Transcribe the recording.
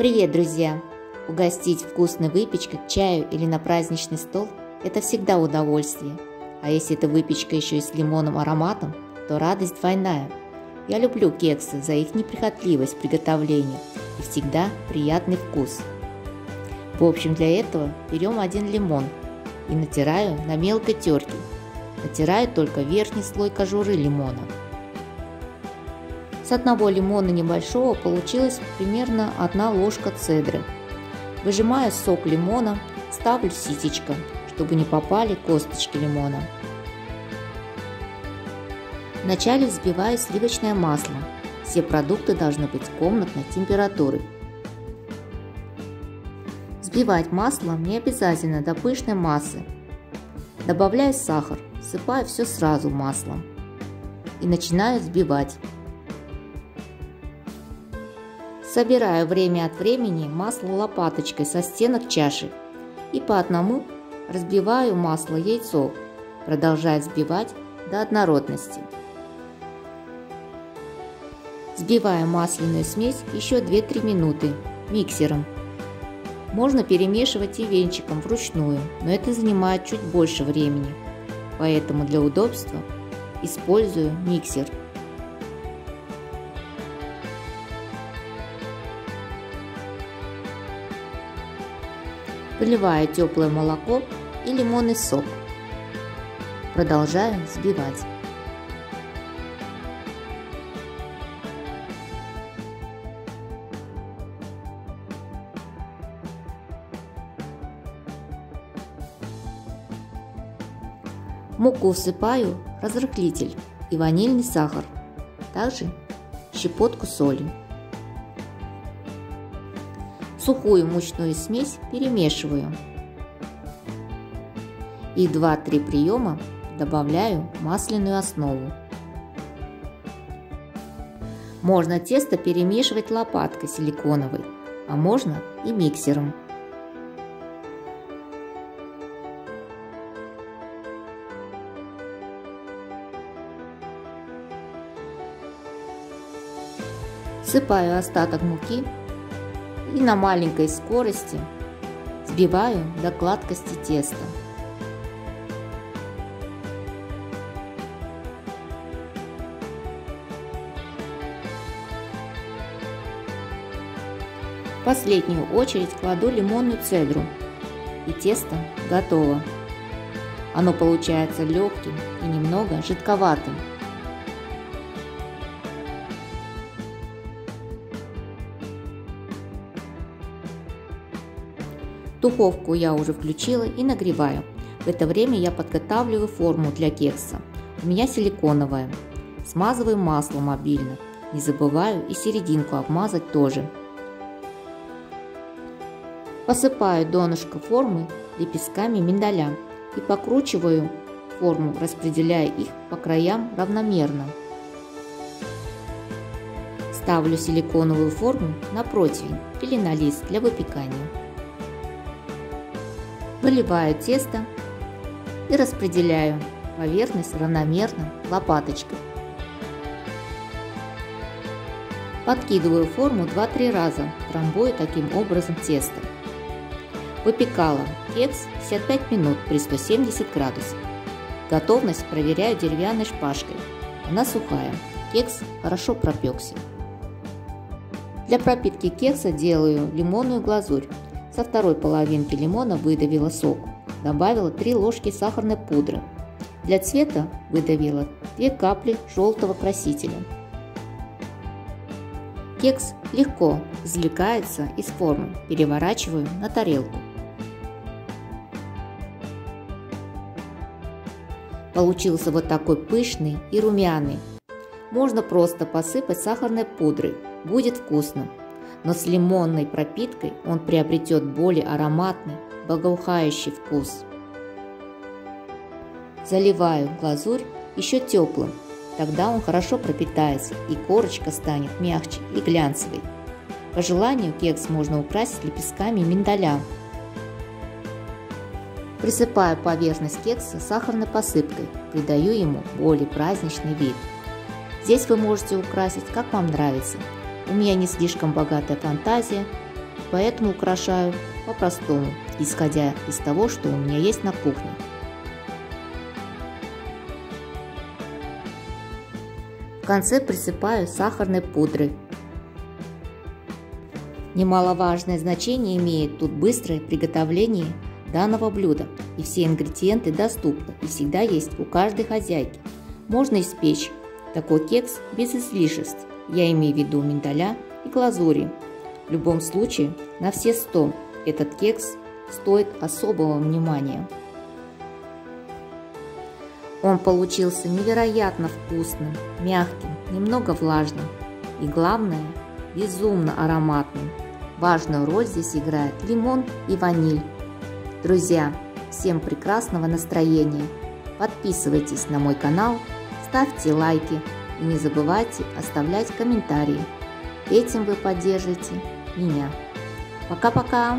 Привет, друзья! Угостить вкусной выпечкой к чаю или на праздничный стол – это всегда удовольствие. А если эта выпечка еще и с лимонным ароматом, то радость двойная. Я люблю кексы за их неприхотливость в приготовлении и всегда приятный вкус. В общем, для этого берем один лимон и натираю на мелкой терке. Натираю только верхний слой кожуры лимона. С одного лимона небольшого получилось примерно 1 ложка цедры. Выжимаю сок лимона, ставлю ситечко, чтобы не попали косточки лимона. Вначале взбиваю сливочное масло. Все продукты должны быть комнатной температуры. Взбивать масло мне обязательно до пышной массы. Добавляю сахар, всыпаю все сразу в масло и начинаю взбивать. Собираю время от времени масло лопаточкой со стенок чаши и по одному разбиваю масло яйцо, продолжая взбивать до однородности. Взбиваю масляную смесь еще 2-3 минуты миксером. Можно перемешивать и венчиком вручную, но это занимает чуть больше времени, поэтому для удобства использую миксер. Выливаю теплое молоко и лимонный сок. Продолжаю взбивать. Муку всыпаю, разрыхлитель и ванильный сахар, также щепотку соли. Сухую мучную смесь перемешиваю и 2-3 приема добавляю масляную основу. Можно тесто перемешивать лопаткой силиконовой, а можно и миксером. Всыпаю остаток муки и на маленькой скорости взбиваю до гладкости теста. В последнюю очередь кладу лимонную цедру, и тесто готово. Оно получается легким и немного жидковатым. Духовку я уже включила и нагреваю. В это время я подготавливаю форму для кекса. У меня силиконовая. Смазываю маслом обильно. Не забываю и серединку обмазать тоже. Посыпаю донышко формы лепестками миндаля и покручиваю форму, распределяя их по краям равномерно. Ставлю силиконовую форму на противень или на лист для выпекания. Выливаю тесто и распределяю поверхность равномерно лопаточкой. Подкидываю форму 2-3 раза, трамбуя таким образом тесто. Выпекала кекс 55 минут при 170 градусов. Готовность проверяю деревянной шпажкой. Она сухая, кекс хорошо пропекся. Для пропитки кекса делаю лимонную глазурь. Со второй половинки лимона выдавила сок, добавила 3 ложки сахарной пудры. Для цвета выдавила 2 капли желтого красителя. Кекс легко извлекается из формы, переворачиваю на тарелку. Получился вот такой пышный и румяный. Можно просто посыпать сахарной пудрой, будет вкусно. Но с лимонной пропиткой он приобретет более ароматный, благоухающий вкус. Заливаю глазурь еще теплым, тогда он хорошо пропитается и корочка станет мягче и глянцевой. По желанию кекс можно украсить лепестками миндаля. Присыпаю поверхность кекса сахарной посыпкой, придаю ему более праздничный вид. Здесь вы можете украсить как вам нравится. У меня не слишком богатая фантазия, поэтому украшаю по-простому, исходя из того, что у меня есть на кухне. В конце присыпаю сахарной пудрой. Немаловажное значение имеет тут быстрое приготовление данного блюда, и все ингредиенты доступны и всегда есть у каждой хозяйки. Можно испечь такой кекс без излишеств, я имею в виду миндаля и глазури. В любом случае, на все 100 этот кекс стоит особого внимания. Он получился невероятно вкусным, мягким, немного влажным и, главное, безумно ароматным. Важную роль здесь играет лимон и ваниль. Друзья, всем прекрасного настроения! Подписывайтесь на мой канал, ставьте лайки и не забывайте оставлять комментарии. Этим вы поддержите меня. Пока-пока!